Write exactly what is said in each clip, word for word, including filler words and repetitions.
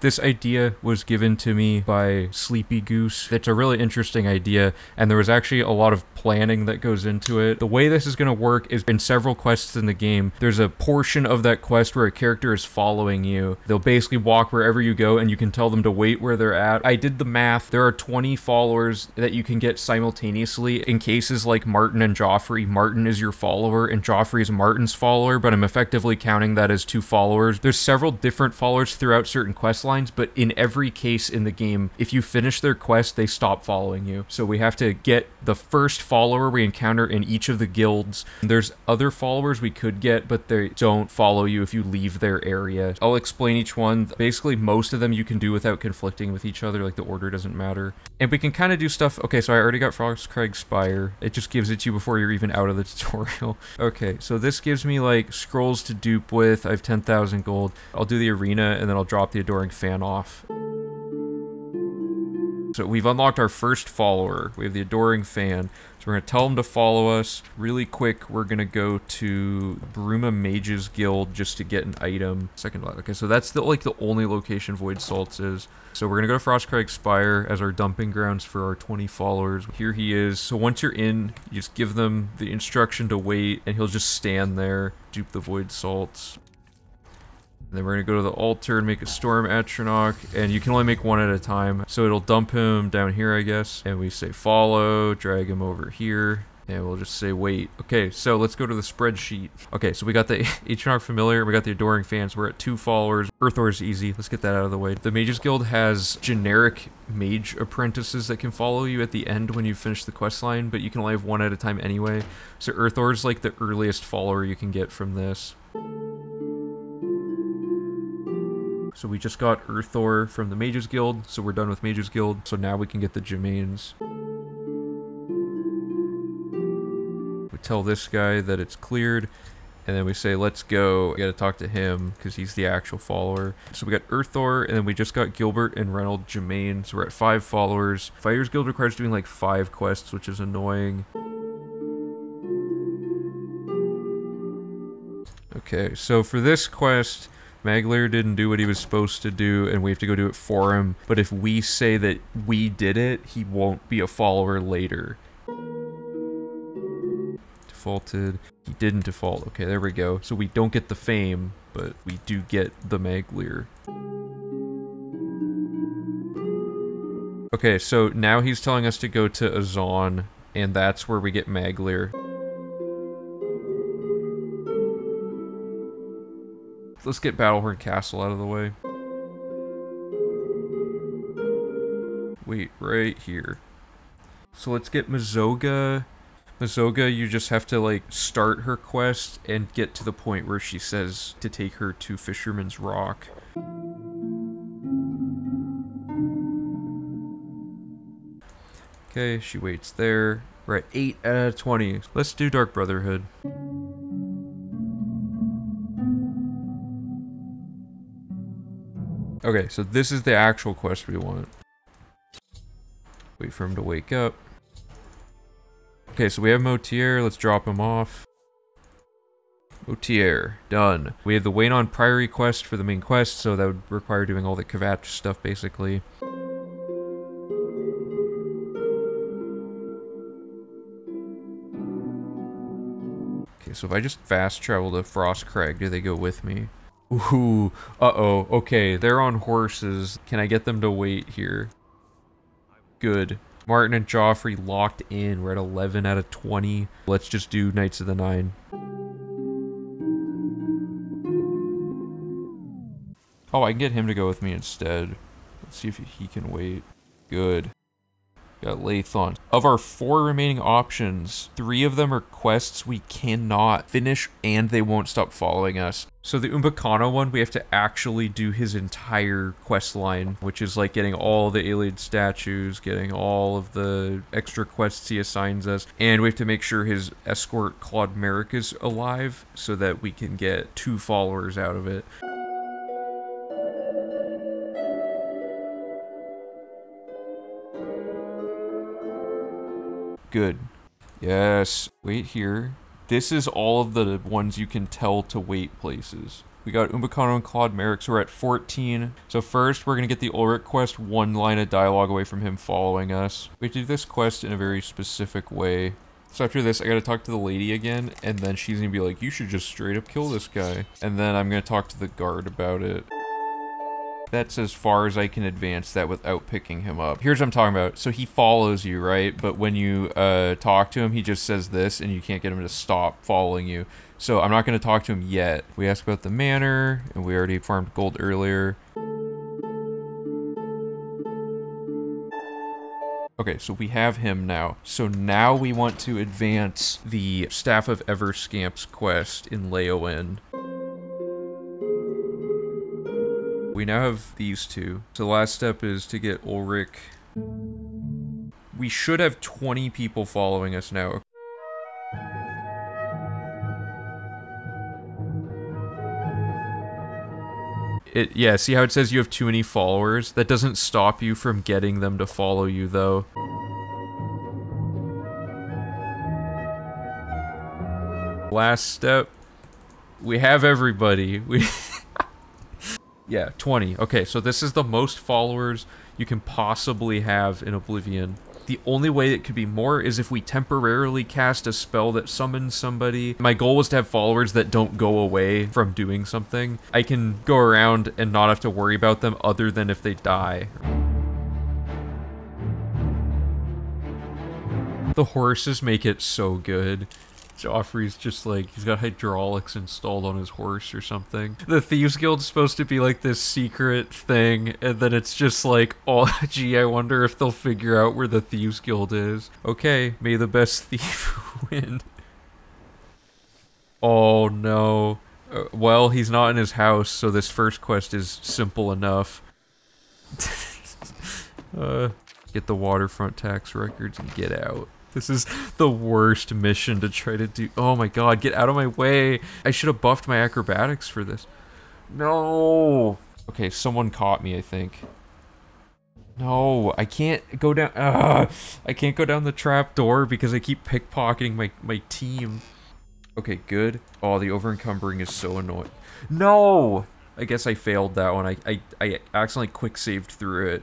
This idea was given to me by Sleepy Goose. It's a really interesting idea, and there was actually a lot of planning that goes into it. The way this is going to work is in several quests in the game, there's a portion of that quest where a character is following you. They'll basically walk wherever you go, and you can tell them to wait where they're at. I did the math. There are twenty followers that you can get simultaneously in cases like Martin and Joffrey. Martin is your follower, and Joffrey is Martin's follower, but I'm effectively counting that as two followers. There's several different followers throughout certain quest lines, but in every case in the game, if you finish their quest, they stop following you. So we have to get the first follower we encounter in each of the guilds. There's other followers we could get, but they don't follow you if you leave their area. I'll explain each one. Basically, most of them you can do without conflicting with each other, like the order doesn't matter. And we can kind of do stuff. Okay, so I already got Frostcrag Spire. It just gives it to you before you're even out of the tutorial. Okay, so this gives me like scrolls to dupe with. I have ten thousand gold. I'll do the arena and then I'll drop the Adoring Fan off. So we've unlocked our first follower. We have the Adoring Fan. So we're going to tell them to follow us. Really quick, we're going to go to Bruma Mage's Guild just to get an item. Second lot. Okay, so that's the, like the only location Void Salts is. So we're going to go to Frostcrag Spire as our dumping grounds for our twenty followers. Here he is. So once you're in, you just give them the instruction to wait, and he'll just stand there, dupe the Void Salts. Then we're going to go to the altar and make a Storm Atronach, and you can only make one at a time. So it'll dump him down here, I guess. And we say follow, drag him over here, and we'll just say wait. Okay, so let's go to the spreadsheet. Okay, so we got the Atronach Familiar, we got the Adoring Fans. We're at two followers. Urthor is easy. Let's get that out of the way. The Mages Guild has generic mage apprentices that can follow you at the end when you finish the quest line, but you can only have one at a time anyway. So Urthor is like the earliest follower you can get from this. So we just got Urthor from the Mages Guild, so we're done with Mages Guild, so now we can get the Jemanes. We tell this guy that it's cleared, and then we say, let's go. We gotta talk to him, because he's the actual follower. So we got Urthor, and then we just got Gilbert and Reynald Jemane, so we're at five followers. Fighter's Guild requires doing like five quests, which is annoying. Okay, so for this quest, Maglir didn't do what he was supposed to do, and we have to go do it for him. But if we say that we did it, he won't be a follower later. Defaulted. He didn't default. Okay, there we go. So we don't get the fame, but we do get the Maglir. Okay, so now he's telling us to go to Azon, and that's where we get Maglir. Let's get Battlehorn Castle out of the way. Wait, right here. So let's get Mazoga. Mazoga, you just have to like start her quest and get to the point where she says to take her to Fisherman's Rock. Okay, she waits there. We're at eight out of twenty. Let's do Dark Brotherhood. Okay, so this is the actual quest we want. Wait for him to wake up. Okay, so we have Motier. Let's drop him off. Motier. Done. We have the Wainon Priory quest for the main quest, so that would require doing all the Kvatch stuff, basically. Okay, so if I just fast travel to Frostcrag, do they go with me? Ooh, uh-oh, okay, they're on horses. Can I get them to wait here? Good. Martin and Joffrey locked in. We're at eleven out of twenty. Let's just do Knights of the Nine. Oh, I can get him to go with me instead. Let's see if he can wait. Good. Got Lathon. Of our four remaining options, three of them are quests we cannot finish and they won't stop following us. So the Umbacano one, we have to actually do his entire quest line, which is like getting all the alien statues, getting all of the extra quests he assigns us, and we have to make sure his escort Claude Merrick is alive so that we can get two followers out of it. Good. Yes. Wait here. This is all of the ones you can tell to wait places. We got Umbacano and Claude Merrick, so we're at fourteen. So first, we're going to get the Ulrich quest one line of dialogue away from him following us. We do this quest in a very specific way. So after this, I got to talk to the lady again, and then she's going to be like, you should just straight up kill this guy. And then I'm going to talk to the guard about it. That's as far as I can advance that without picking him up. Here's what I'm talking about. So he follows you, right? But when you uh, talk to him, he just says this, and you can't get him to stop following you. So I'm not going to talk to him yet. We asked about the manor, and we already farmed gold earlier. Okay, so we have him now. So now we want to advance the Staff of Everscamp's quest in Leowen. We now have these two. So the last step is to get Ulrich. We should have twenty people following us now. It, yeah, see how it says you have too many followers? That doesn't stop you from getting them to follow you, though. Last step. We have everybody. We... Yeah, twenty. Okay, so this is the most followers you can possibly have in Oblivion. The only way it could be more is if we temporarily cast a spell that summons somebody. My goal was to have followers that don't go away from doing something. I can go around and not have to worry about them other than if they die. The horses make it so good. Joffrey's just like, he's got hydraulics installed on his horse or something. The Thieves Guild's supposed to be like this secret thing, and then it's just like, oh, gee, I wonder if they'll figure out where the Thieves Guild is. Okay, may the best thief win. Oh no. Uh, well, he's not in his house, so this first quest is simple enough. uh, get the waterfront tax records and get out. This is the worst mission to try to do. Oh my god, get out of my way. I should have buffed my acrobatics for this. No. Okay, someone caught me, I think. No, I can't go down. Ugh. I can't go down the trap door because I keep pickpocketing my, my team. Okay, good. Oh, the overencumbering is so annoying. No. I guess I failed that one. I, I, I accidentally quick saved through it.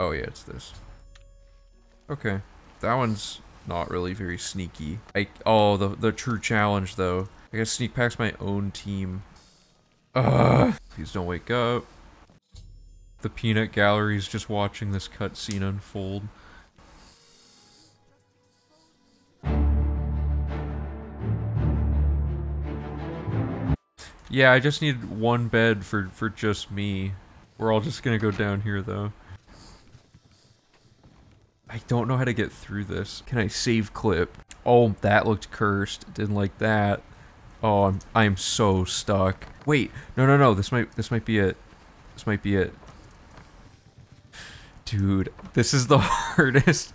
Oh yeah, it's this. Okay. That one's... not really very sneaky. I, oh, the, the true challenge, though. I gotta sneak past my own team. Ugh. Please don't wake up. The peanut gallery's just watching this cutscene unfold. Yeah, I just need one bed for, for just me. We're all just gonna go down here, though. I don't know how to get through this. Can I save clip? Oh, that looked cursed. Didn't like that. Oh, I'm I'm so stuck. Wait, no, no, no. This might this might be it. This might be it. Dude, this is the hardest.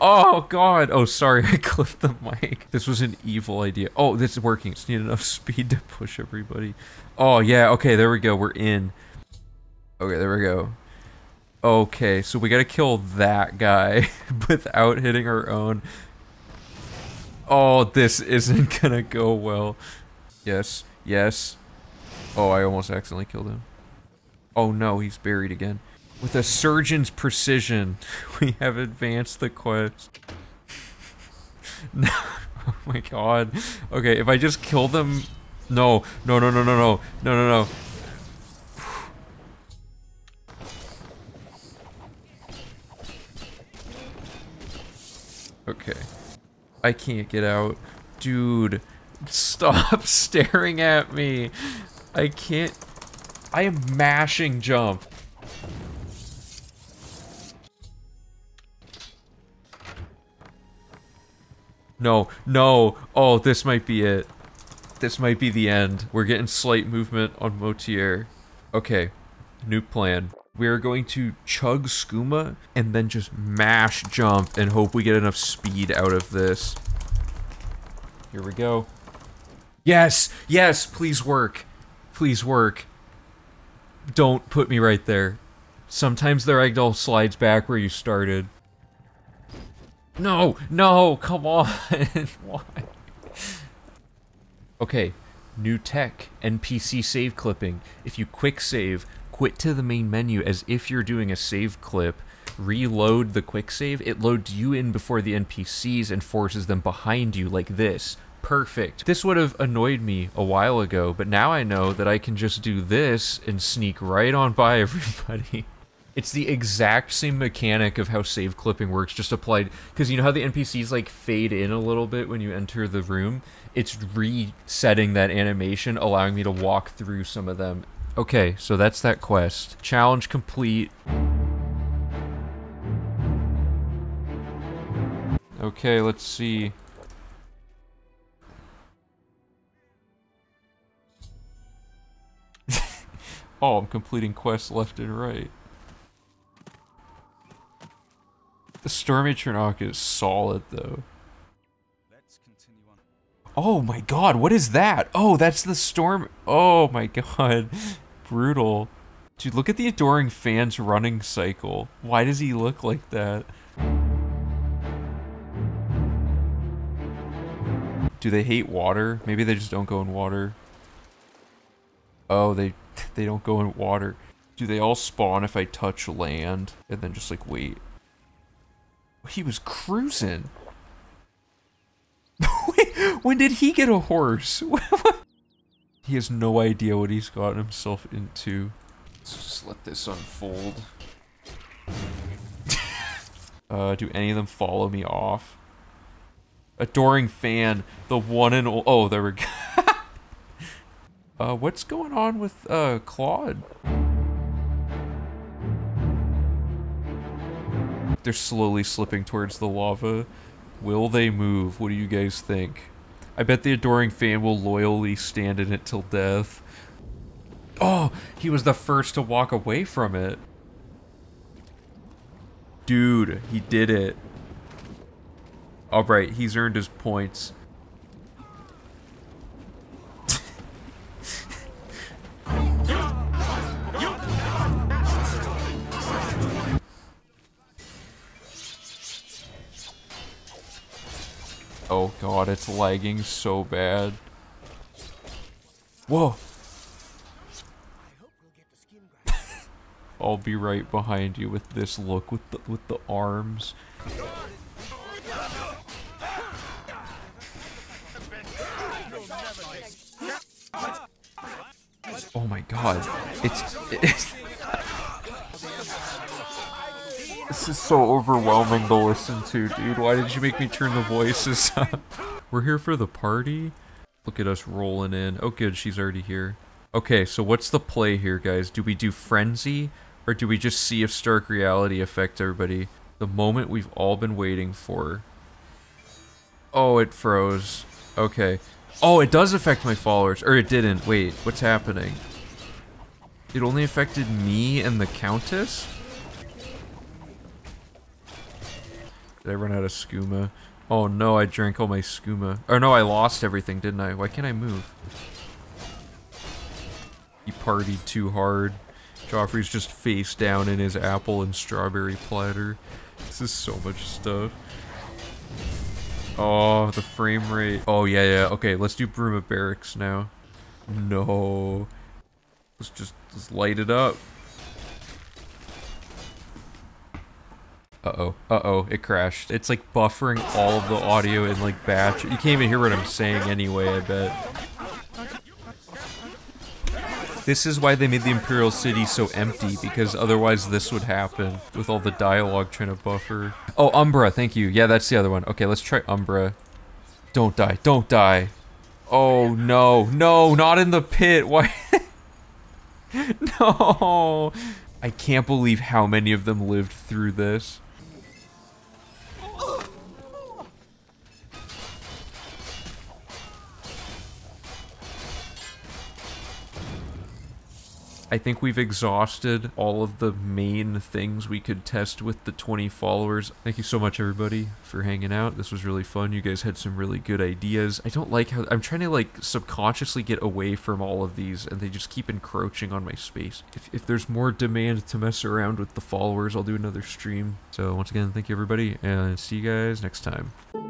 Oh god. Oh, sorry. I clipped the mic. This was an evil idea. Oh, this is working. Just need enough speed to push everybody. Oh yeah. Okay, there we go. We're in. Okay, there we go. Okay, so we gotta kill that guy without hitting our own. Oh, this isn't gonna go well. Yes, yes. Oh, I almost accidentally killed him. Oh no, he's buried again. With a surgeon's precision, we have advanced the quest. No, oh my god. Okay, if I just kill them... No, no, no, no, no, no, no, no, no. Okay. I can't get out. Dude, stop staring at me. I can't... I am mashing jump. No, no. Oh, this might be it. This might be the end. We're getting slight movement on Motier. Okay, new plan. We're going to chug skooma and then just mash jump and hope we get enough speed out of this. Here we go. Yes! Yes! Please work. Please work. Don't put me right there. Sometimes the ragdoll slides back where you started. No! No! Come on! Why? Okay. New tech, N P C save clipping. If you quick save, quit to the main menu as if you're doing a save clip, reload the quick save, it loads you in before the N P Cs and forces them behind you like this. Perfect. This would have annoyed me a while ago, but now I know that I can just do this and sneak right on by everybody. It's the exact same mechanic of how save clipping works, just applied, because you know how the N P Cs like fade in a little bit when you enter the room? It's resetting that animation, allowing me to walk through some of them. Okay, so that's that quest. Challenge complete. Okay, let's see. Oh, I'm completing quests left and right. The Storm Atronach is solid, though. Let's continue on. Oh my god, what is that? Oh, that's the Storm... Oh my god. Brutal. Dude, look at the Adoring Fan's running cycle. Why does he look like that? Do they hate water? Maybe they just don't go in water. Oh, they... They don't go in water. Do they all spawn if I touch land? And then just like, wait. He was cruising. When did he get a horse? He has no idea what he's gotten himself into. Let's just let this unfold. uh, do any of them follow me off? Adoring Fan, the one and ol- oh, there we go. Uh, what's going on with, uh, Claude? They're slowly slipping towards the lava. Will they move? What do you guys think? I bet the Adoring Fan will loyally stand in it till death. Oh, he was the first to walk away from it. Dude, he did it. Alright, he's earned his points. Oh god, it's lagging so bad. Whoa! I'll be right behind you with this look, with the, with the arms. Oh my god, it's... it's This is so overwhelming to listen to, dude. Why did you make me turn the voices up? We're here for the party? Look at us rolling in. Oh good, she's already here. Okay, so what's the play here, guys? Do we do Frenzy? Or do we just see if Stark Reality affects everybody? The moment we've all been waiting for. Oh, it froze. Okay. Oh, it does affect my followers. Or it didn't. Wait, what's happening? It only affected me and the Countess? Did I run out of skooma? Oh no, I drank all my skooma. Oh no, I lost everything, didn't I? Why can't I move? He partied too hard. Joffrey's just face down in his apple and strawberry platter. This is so much stuff. Oh, the frame rate. Oh yeah, yeah. Okay, let's do Bruma Barracks now. No. Let's just, just light it up. Uh-oh, uh-oh, it crashed. It's like buffering all of the audio in like batch. You can't even hear what I'm saying anyway, I bet. This is why they made the Imperial City so empty, because otherwise this would happen with all the dialogue trying to buffer. Oh, Umbra, thank you. Yeah, that's the other one. Okay, let's try Umbra. Don't die, don't die. Oh, no, no, not in the pit. Why? No. I can't believe how many of them lived through this. I think we've exhausted all of the main things we could test with the twenty followers. Thank you so much, everybody, for hanging out. This was really fun. You guys had some really good ideas. I don't like how... I'm trying to, like, subconsciously get away from all of these, and they just keep encroaching on my space. If, if there's more demand to mess around with the followers, I'll do another stream. So, once again, thank you, everybody, and see you guys next time.